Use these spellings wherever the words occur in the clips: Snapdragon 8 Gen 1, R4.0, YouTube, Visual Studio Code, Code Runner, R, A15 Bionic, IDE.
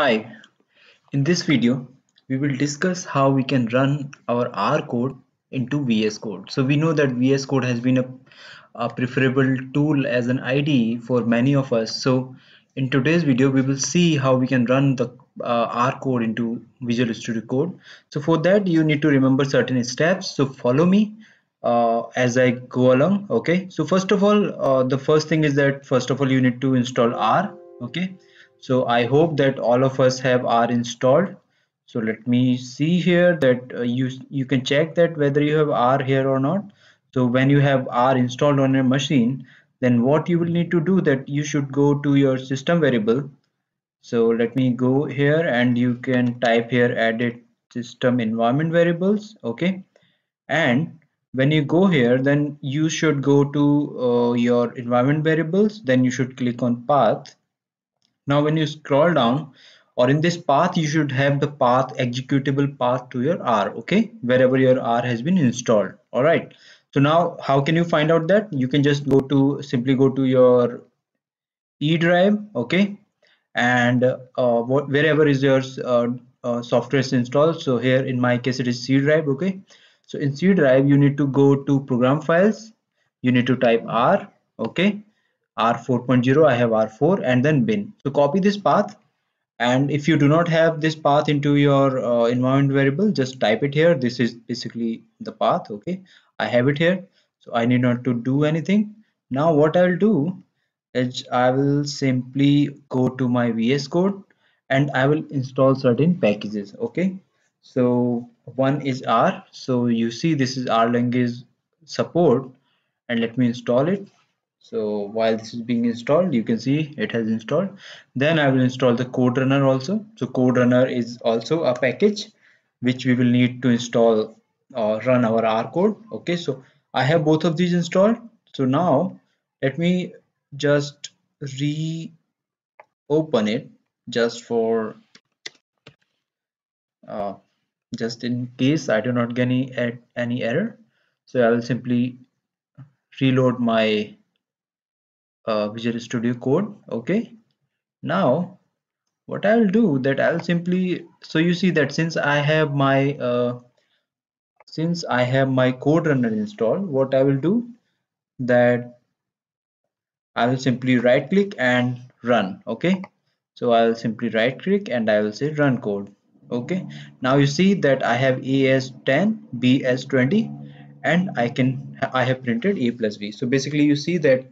Hi, in this video we will discuss how we can run our R code into VS Code. So we know that VS Code has been a preferable tool as an IDE for many of us. So in today's video we will see how we can run the R code into Visual Studio Code. So for that you need to remember certain steps. So follow me as I go along. Okay, so first of all the first thing is that you need to install R. Okay, so I hope that all of us have R installed. So let me see here that you can check that whether you have R here or not. So when you have R installed on your machine, then what you will need to do that you should go to your system variable. So let me go here and you can type here edit system environment variables. Okay, and when you go here then you should go to your environment variables, then you should click on path. Now when you scroll down, or in this path you should have the path, executable path to your R, okay, wherever your R has been installed. All right, so now how can you find out that? You can just go to, simply go to your E drive, okay, and wherever is your software is installed. So here in my case it is C drive, okay. So in C drive you need to go to program files, you need to type R, okay, R4.0, I have R4, and then bin. So copy this path, and if you do not have this path into your environment variable, just type it here. This is basically the path, okay, I have it here, so I need not to do anything. Now what I will do is I will simply go to my VS Code and I will install certain packages, okay. So one is R, so you see this is R language support, and let me install it. So while this is being installed, you can see it has installed. Then I will install the Code Runner also. So Code Runner is also a package which we will need to install or run our R code. Okay, so I have both of these installed. So now let me just reopen it just for just in case I do not get any error. So I will simply reload my Visual Studio Code. Okay, now what I will do that I will simply, so you see that since I have my Code Runner installed, what I will do that I will simply right click and run. Okay, so I will simply right click and I will say run code. Okay, now you see that I have A as 10, B as 20, and I have printed A plus B. So basically you see that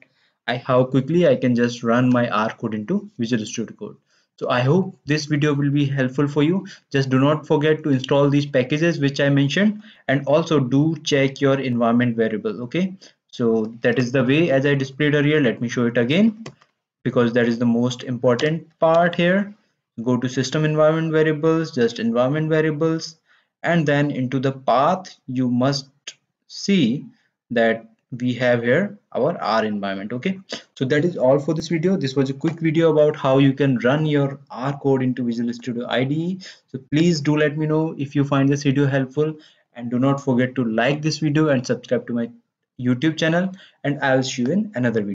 how quickly I can just run my R code into Visual Studio Code. So I hope this video will be helpful for you. Just do not forget to install these packages which I mentioned, and also do check your environment variable. Okay, so that is the way as I displayed earlier. Let me show it again because that is the most important part here. Go to system environment variables, just environment variables, and then into the path you must see that we have here our R environment. Okay, so that is all for this video. This was a quick video about how you can run your R code into Visual Studio IDE. So please do let me know if you find this video helpful, and do not forget to like this video and subscribe to my YouTube channel, and I'll see you in another video.